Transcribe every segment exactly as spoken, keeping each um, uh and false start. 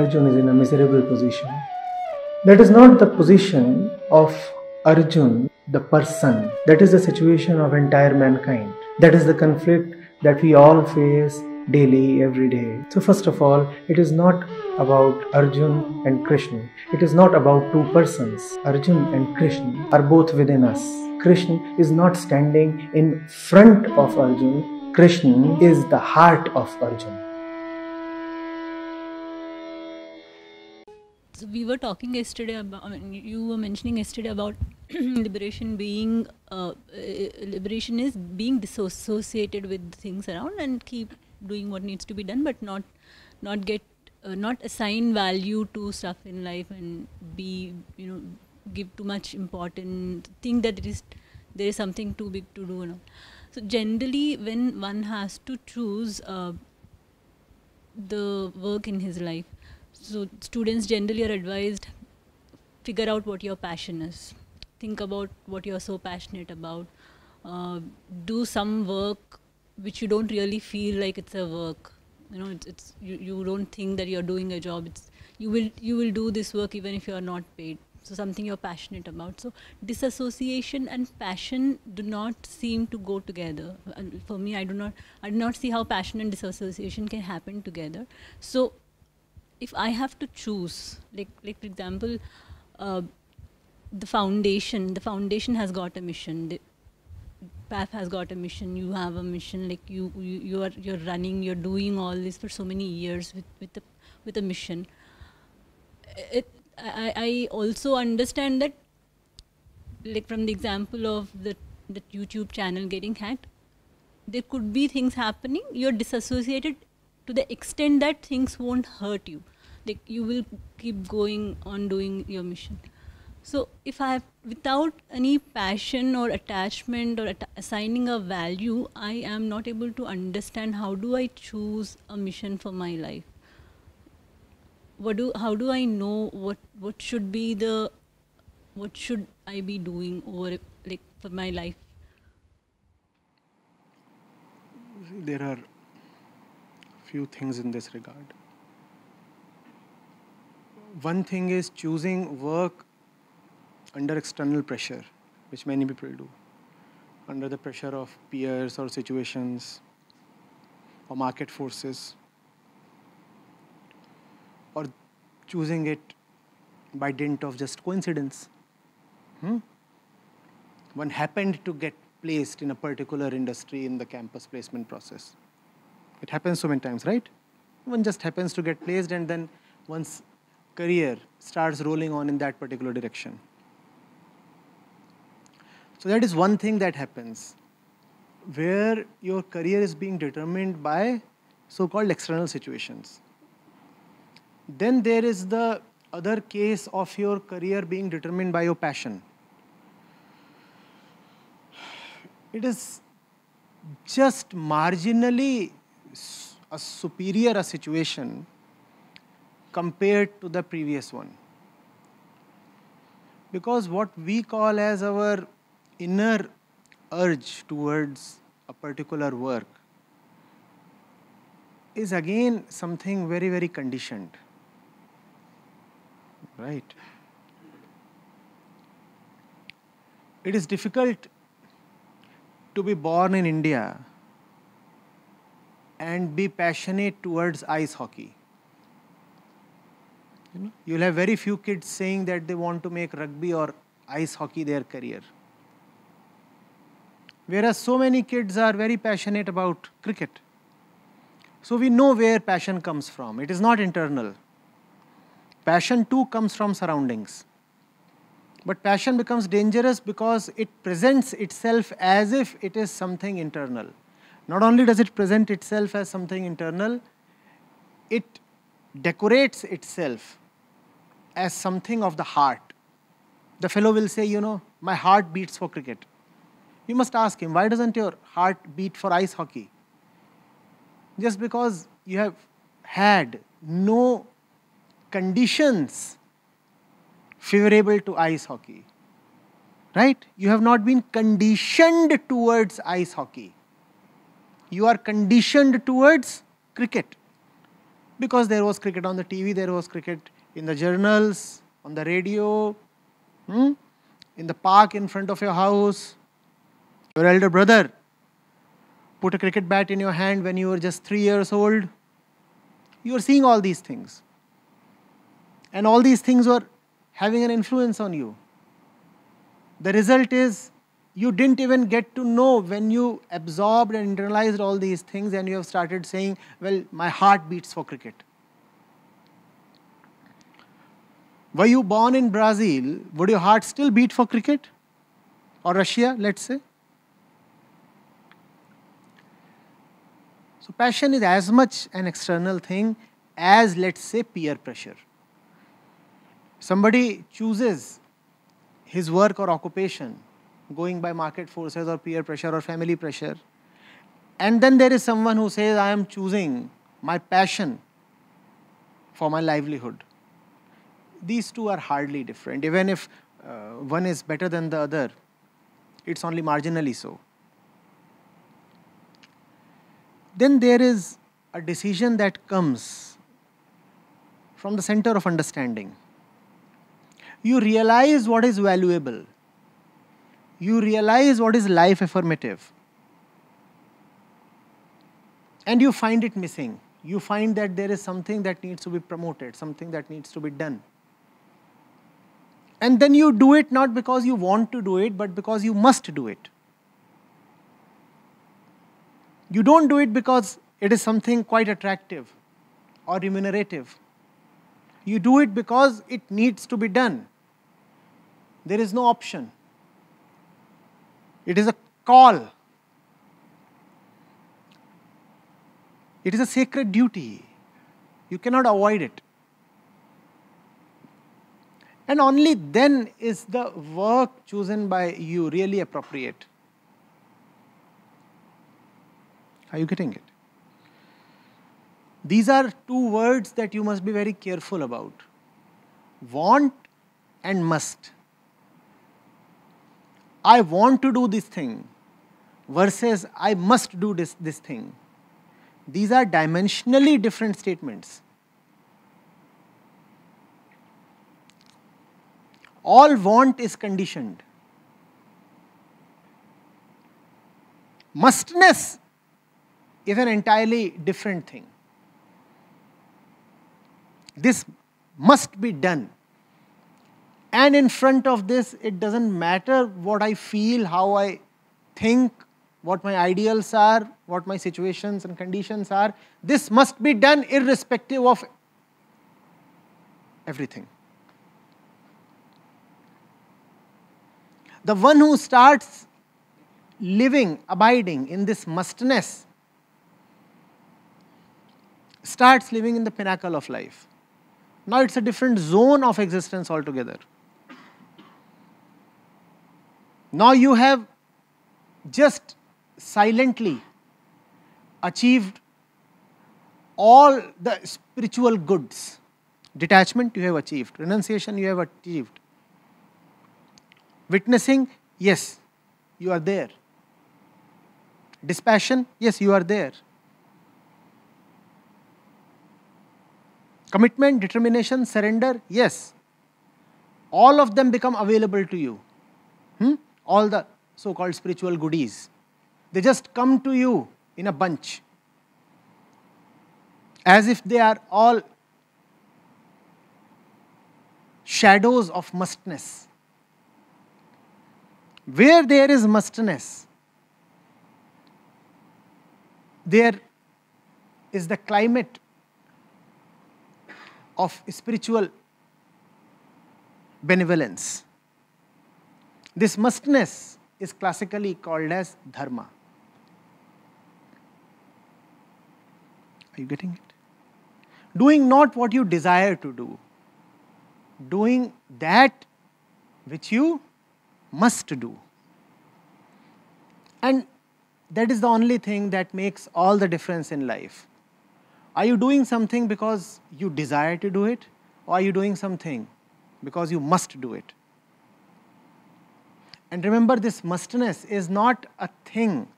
Arjun is in a miserable position. That is not the position of Arjun, the person. That is the situation of entire mankind. That is the conflict that we all face daily, every day. So first of all, it is not about Arjun and Krishna. It is not about two persons. Arjun and Krishna are both within us. Krishna is not standing in front of Arjun. Krishna is the heart of Arjun. So we were talking yesterday about, I mean, you were mentioning yesterday about liberation being, uh, liberation is being disassociated with things around and keep doing what needs to be done, but not, not get, uh, not assign value to stuff in life and be, you know, give too much importance, think that it is, there is something too big to do and all. So generally, when one has to choose uh, the work in his life, so students generally are advised, figure out what your passion is. Think about what you're so passionate about. Uh, do some work which you don't really feel like it's a work. You know, it's, it's you, you don't think that you're doing a job. It's, you will, you will do this work even if you're not paid. So something you're passionate about. So disassociation and passion do not seem to go together. And for me, I do not, I do not see how passion and disassociation can happen together. So if I have to choose, like, like for example, uh, the foundation, the foundation has got a mission. The P A F has got a mission. You have a mission. Like you, you, you are, you're running. You're doing all this for so many years with, with a, with a mission. It, I, I also understand that, like from the example of the the YouTube channel getting hacked, there could be things happening. You're disassociated to the extent that things won't hurt you. Like you will keep going on doing your mission. So if I have, without any passion or attachment or at assigning a value, I am not able to understand how do I choose a mission for my life. What do, how do I know what, what should be the, what should I be doing over, like for my life? There are few things in this regard. One thing is choosing work under external pressure, which many people do, under the pressure of peers or situations or market forces, or choosing it by dint of just coincidence. Hmm? One happened to get placed in a particular industry in the campus placement process. It happens so many times, right? One just happens to get placed and then one's career starts rolling on in that particular direction. So that is one thing that happens, where your career is being determined by so-called external situations. Then there is the other case of your career being determined by your passion. It is just marginally a superior a situation compared to the previous one. Because what we call as our inner urge towards a particular work is again something very, very conditioned, right? It is difficult to be born in India and be passionate towards ice hockey. You know, you'll have very few kids saying that they want to make rugby or ice hockey their career. Whereas so many kids are very passionate about cricket. So we know where passion comes from. It is not internal. Passion too comes from surroundings. But passion becomes dangerous because it presents itself as if it is something internal. Not only does it present itself as something internal, it decorates itself as something of the heart. The fellow will say, you know, my heart beats for cricket. You must ask him, why doesn't your heart beat for ice hockey? Just because you have had no conditions favorable to ice hockey, right? You have not been conditioned towards ice hockey. You are conditioned towards cricket. because there was cricket on the T V, there was cricket in the journals, on the radio, hmm? in the park in front of your house. Your elder brother put a cricket bat in your hand when you were just three years old. You were seeing all these things. And all these things were having an influence on you. The result is you didn't even get to know when you absorbed and internalized all these things and you have started saying, well, my heart beats for cricket. Were you born in Brazil, would your heart still beat for cricket? Or Russia, let's say? So passion is as much an external thing as, let's say, peer pressure. Somebody chooses his work or occupation going by market forces or peer pressure or family pressure. And then there is someone who says, I am choosing my passion for my livelihood. These two are hardly different. Even if uh, one is better than the other, it's only marginally so. Then there is a decision that comes from the center of understanding. You realize what is valuable. You realize what is life affirmative. And you find it missing. You find that there is something that needs to be promoted, something that needs to be done. And then you do it not because you want to do it, but because you must do it. You don't do it because it is something quite attractive or remunerative. You do it because it needs to be done. There is no option. It is a call. It is a sacred duty. You cannot avoid it. And only then is the work chosen by you really appropriate. Are you getting it? These are two words that you must be very careful about. Want and must. I want to do this thing versus I must do this, this thing. These are dimensionally different statements. All want is conditioned. Mustness is an entirely different thing. This must be done. And in front of this, it doesn't matter what I feel, how I think, what my ideals are, what my situations and conditions are. This must be done irrespective of everything. The one who starts living, abiding in this mustness, starts living in the pinnacle of life. Now it's a different zone of existence altogether. Now you have just silently achieved all the spiritual goods. Detachment you have achieved, renunciation you have achieved. Witnessing, yes, you are there. Dispassion, yes, you are there. Commitment, determination, surrender, yes. All of them become available to you. Hmm? All the so-called spiritual goodies. They just come to you in a bunch. As if they are all shadows of mustness. Where there is mustness, there is the climate of spiritual benevolence. This mustness is classically called as dharma. Are you getting it? Doing not what you desire to do, doing that which you must do. And that is the only thing that makes all the difference in life. Are you doing something because you desire to do it, or are you doing something because you must do it? And remember, this mustness is not a thing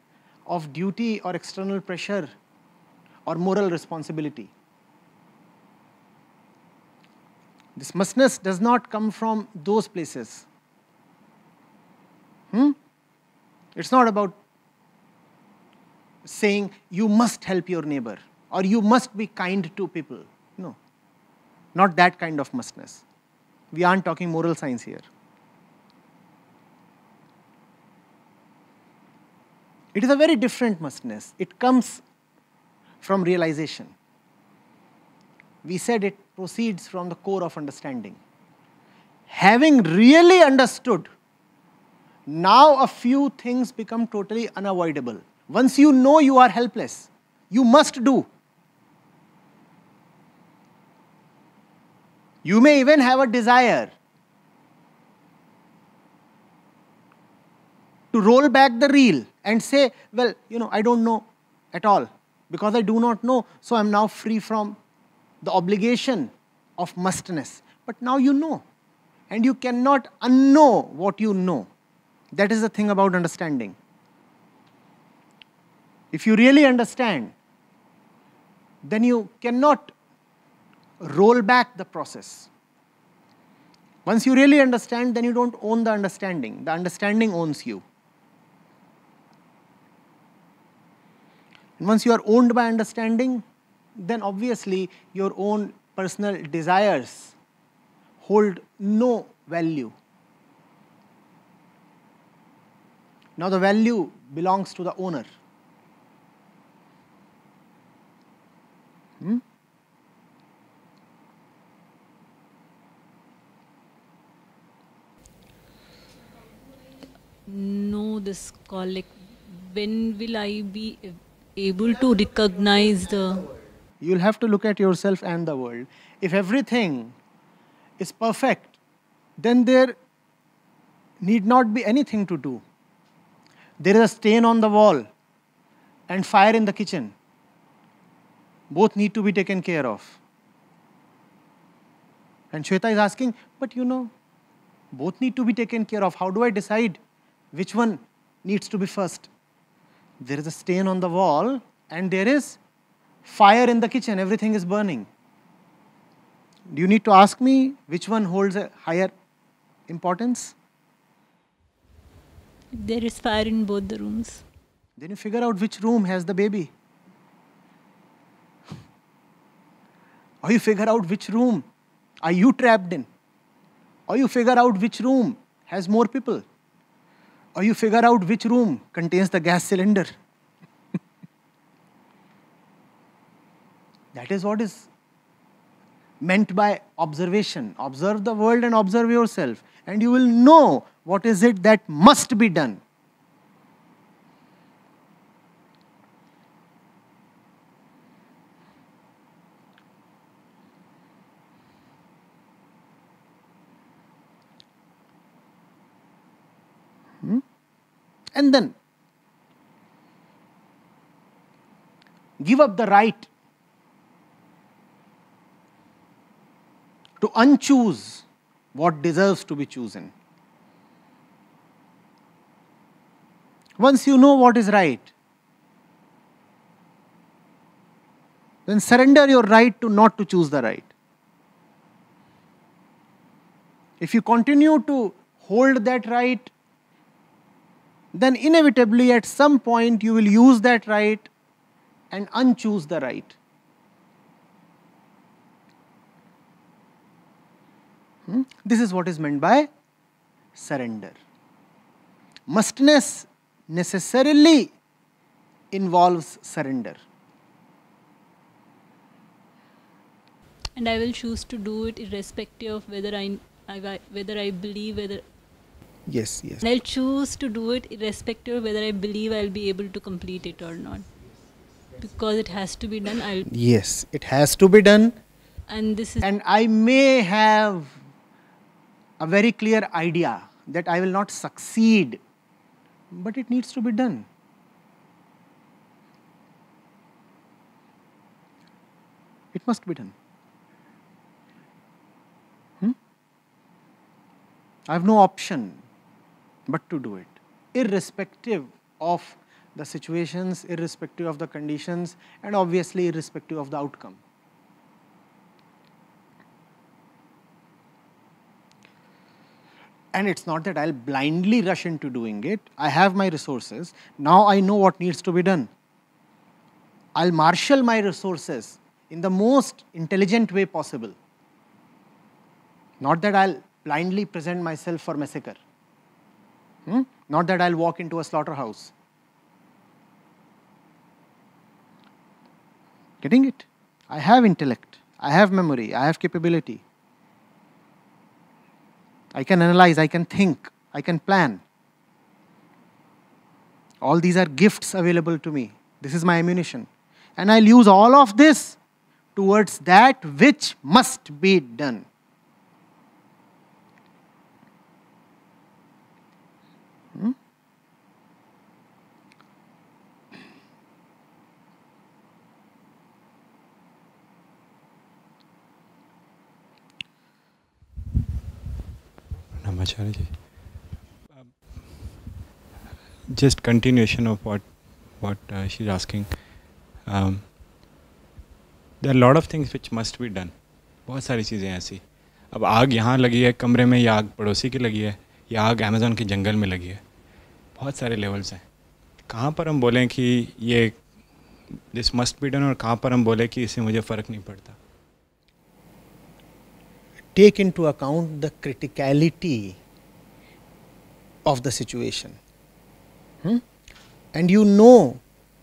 of duty or external pressure or moral responsibility. This mustness does not come from those places. Hmm? It's not about saying you must help your neighbor or you must be kind to people. No, not that kind of mustness. We aren't talking moral science here. It is a very different mustness. It comes from realization. We said it proceeds from the core of understanding. Having really understood, now a few things become totally unavoidable. Once you know you are helpless, you must do. You may even have a desire to roll back the reel and say, well, you know, I don't know at all because I do not know, so I'm now free from the obligation of mustness. But now you know, and you cannot unknow what you know. That is the thing about understanding. If you really understand, then you cannot roll back the process. Once you really understand, then you don't own the understanding. The understanding owns you. And once you are owned by understanding, then obviously your own personal desires hold no value. Now the value belongs to the owner. Hmm? No, this collect. When will I be able to recognize the... You'll have to look at yourself and the world. If everything is perfect, then there need not be anything to do. There is a stain on the wall and fire in the kitchen. Both need to be taken care of. And Shweta is asking, but you know, both need to be taken care of. How do I decide which one needs to be first? There is a stain on the wall and there is fire in the kitchen. Everything is burning. Do you need to ask me which one holds a higher importance? There is fire in both the rooms. Then you figure out which room has the baby. Or you figure out which room are you trapped in. Or you figure out which room has more people. Or you figure out which room contains the gas cylinder. That is what is meant by observation. Observe the world and observe yourself. And you will know what is it that must be done. Hmm? And then give up the right to unchoose what deserves to be chosen. Once you know what is right, then surrender your right to not to choose the right. If you continue to hold that right, then inevitably at some point you will use that right and unchoose the right. Hmm? This is what is meant by surrender. Mustness necessarily involves surrender. And I will choose to do it irrespective of whether I, I whether I believe whether. Yes, yes. And I'll choose to do it irrespective of whether I believe I'll be able to complete it or not, because it has to be done. I'll. Yes, it has to be done. And this is. And I may have a very clear idea that I will not succeed. But it needs to be done. It must be done. Hmm? I have no option but to do it, irrespective of the situations, irrespective of the conditions, and obviously irrespective of the outcome. And it's not that I'll blindly rush into doing it. I have my resources. Now I know what needs to be done. I'll marshal my resources in the most intelligent way possible. Not that I'll blindly present myself for massacre. Hmm? Not that I'll walk into a slaughterhouse. Getting it? I have intellect, I have memory, I have capability. I can analyze, I can think, I can plan. All these are gifts available to me. This is my ammunition. And I'll use all of this towards that which must be done. Hmm? Namacharya ji, um, just continuation of what what uh, she's asking. Um, there are a lot of things which must be done. बहुत सारी चीज़ें ऐसी. अब आग यहाँ लगी है कमरे में, या आग पड़ोसी की लगी है, या आग अमेज़न के जंगल में लगी है. बहुत सारे लेवल्स हैं. कहाँ पर हम बोलें कि ये दिस मस्ट बी डन और कहाँ पर हम बोलें कि इससे मुझे फ़र्क नहीं पड़ता. Take into account the criticality of the situation. Hmm? And you know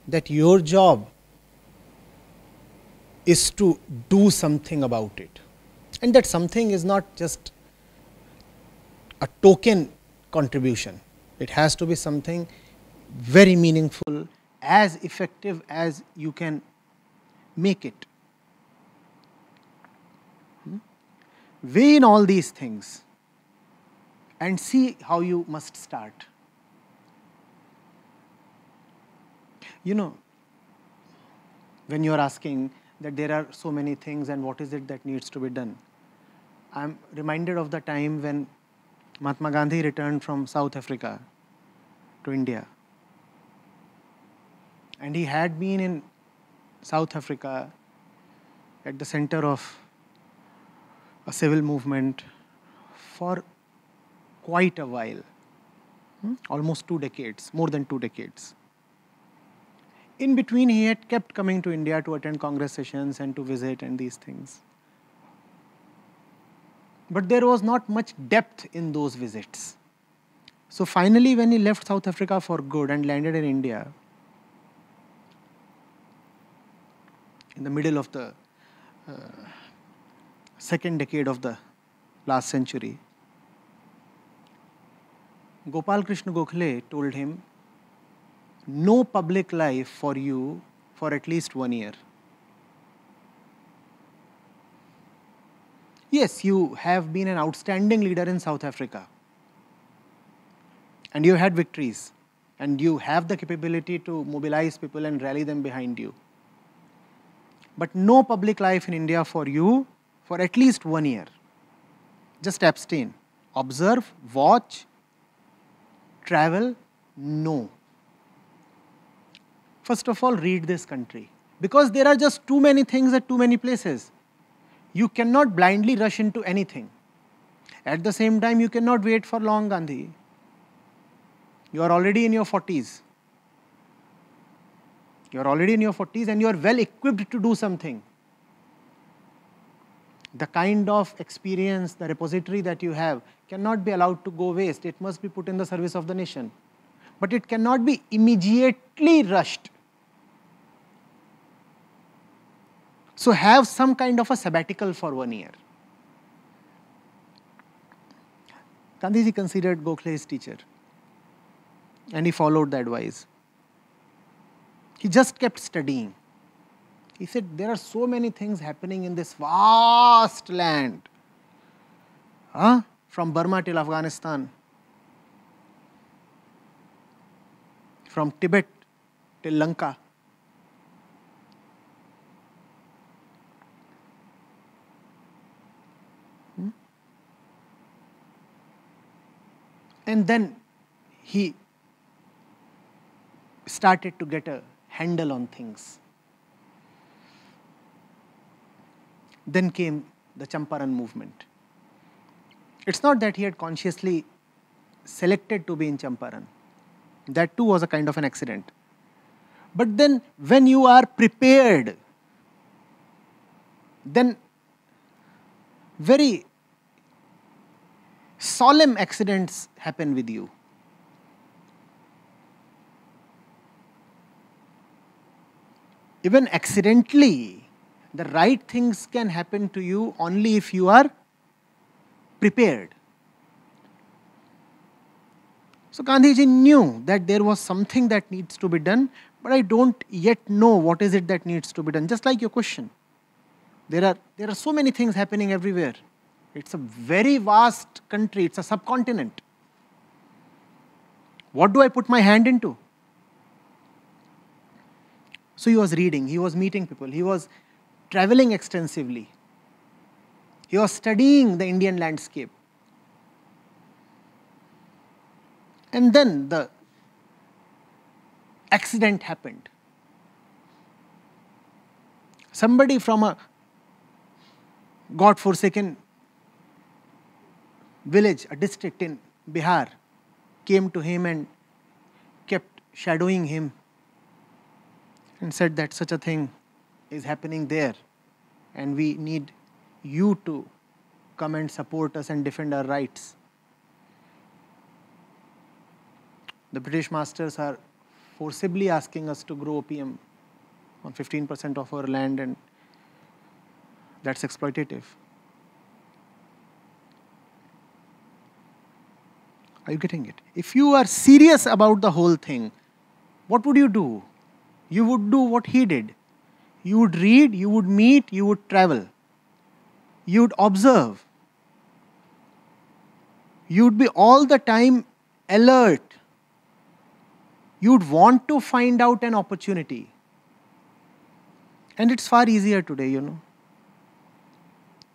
that your job is to do something about it. And that something is not just a token contribution. It has to be something very meaningful, as effective as you can make it. Weigh in all these things and see how you must start. You know, when you are asking that there are so many things and what is it that needs to be done, I am reminded of the time when Mahatma Gandhi returned from South Africa to India. And he had been in South Africa at the center of a civil movement for quite a while, hmm? almost two decades, more than two decades. In between, he had kept coming to India to attend Congress sessions and to visit and these things. But there was not much depth in those visits. So finally, when he left South Africa for good and landed in India, in the middle of the uh, second decade of the last century, Gopal Krishna Gokhale told him, no public life for you for at least one year. Yes, you have been an outstanding leader in South Africa and you had victories and you have the capability to mobilize people and rally them behind you. But no public life in India for you for at least one year. Just abstain, observe, watch, travel, no. First of all, read this country, because there are just too many things at too many places. You cannot blindly rush into anything. At the same time, you cannot wait for long, Gandhi. You are already in your forties. You are already in your forties and you are well equipped to do something. The kind of experience, the repository that you have cannot be allowed to go waste. It must be put in the service of the nation. But it cannot be immediately rushed. So have some kind of a sabbatical for one year. Gandhiji considered Gokhale his teacher and he followed the advice. He just kept studying. He said, there are so many things happening in this vast land, huh? from Burma till Afghanistan, from Tibet till Lanka. Hmm? And then he started to get a handle on things. Then came the Champaran movement. It's not that he had consciously selected to be in Champaran. That too was a kind of an accident. But then when you are prepared, then very solemn accidents happen with you. Even accidentally, the right things can happen to you only if you are prepared. So Gandhiji knew that there was something that needs to be done, but I don't yet know what is it that needs to be done. Just like your question, there are, there are so many things happening everywhere. It's a very vast country, it's a subcontinent. What do I put my hand into? So he was reading, he was meeting people, he was traveling extensively. He was studying the Indian landscape. And then the accident happened. Somebody from a God-forsaken village, a district in Bihar, came to him and kept shadowing him and said that such a thing is happening there and we need you to come and support us and defend our rights. The British masters are forcibly asking us to grow opium on fifteen percent of our land, and that's exploitative. Are you getting it? If you are serious about the whole thing, what would you do? You would do what he did. You would read, you would meet, you would travel. You would observe. You would be all the time alert. You would want to find out an opportunity. And it's far easier today, you know.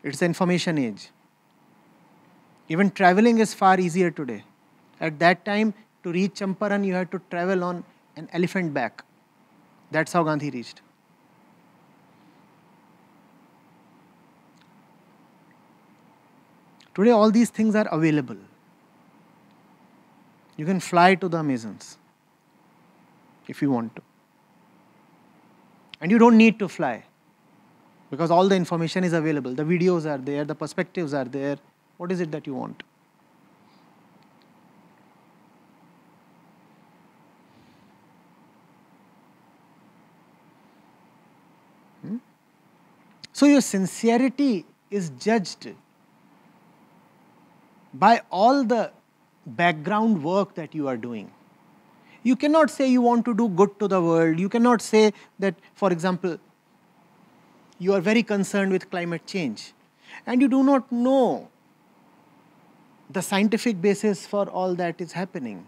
It's the information age. Even traveling is far easier today. At that time, to reach Champaran, you had to travel on an elephant back. That's how Gandhi reached. Today, all these things are available. You can fly to the Amazons if you want to. And you don't need to fly because all the information is available. The videos are there, the perspectives are there. What is it that you want? Hmm? So your sincerity is judged by all the background work that you are doing. You cannot say you want to do good to the world. You cannot say that, for example, you are very concerned with climate change and you do not know the scientific basis for all that is happening.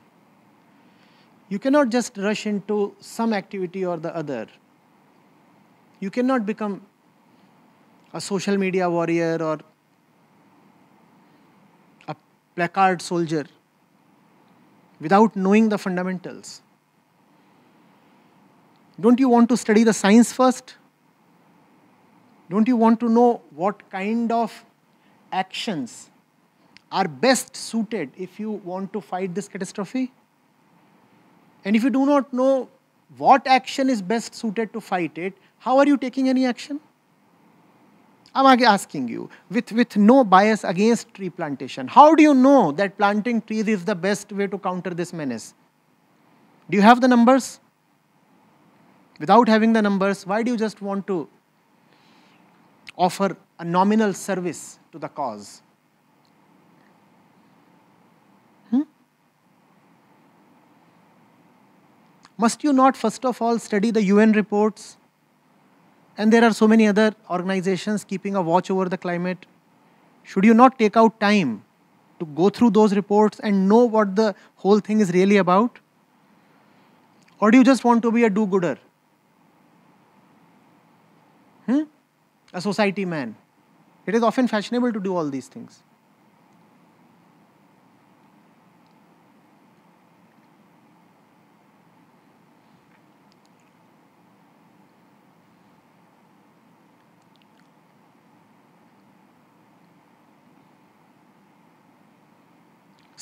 You cannot just rush into some activity or the other. You cannot become a social media warrior or a placard soldier without knowing the fundamentals. Don't you want to study the science first? Don't you want to know what kind of actions are best suited if you want to fight this catastrophe? And if you do not know what action is best suited to fight it, how are you taking any action? I'm asking you, with, with no bias against tree plantation, how do you know that planting trees is the best way to counter this menace? Do you have the numbers? Without having the numbers, why do you just want to offer a nominal service to the cause? Hmm? Must you not first of all study the U N reports? And there are so many other organizations keeping a watch over the climate. Should you not take out time to go through those reports and know what the whole thing is really about? Or do you just want to be a do-gooder? Hmm? A society man. It is often fashionable to do all these things.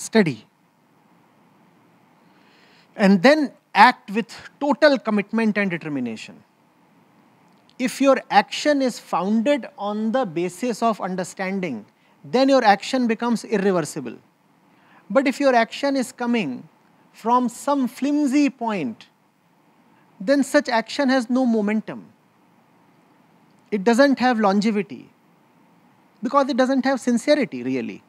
Study. and then act with total commitment and determination. If your action is founded on the basis of understanding, then your action becomes irreversible. But if your action is coming from some flimsy point, then such action has no momentum. It doesn't have longevity because it doesn't have sincerity really.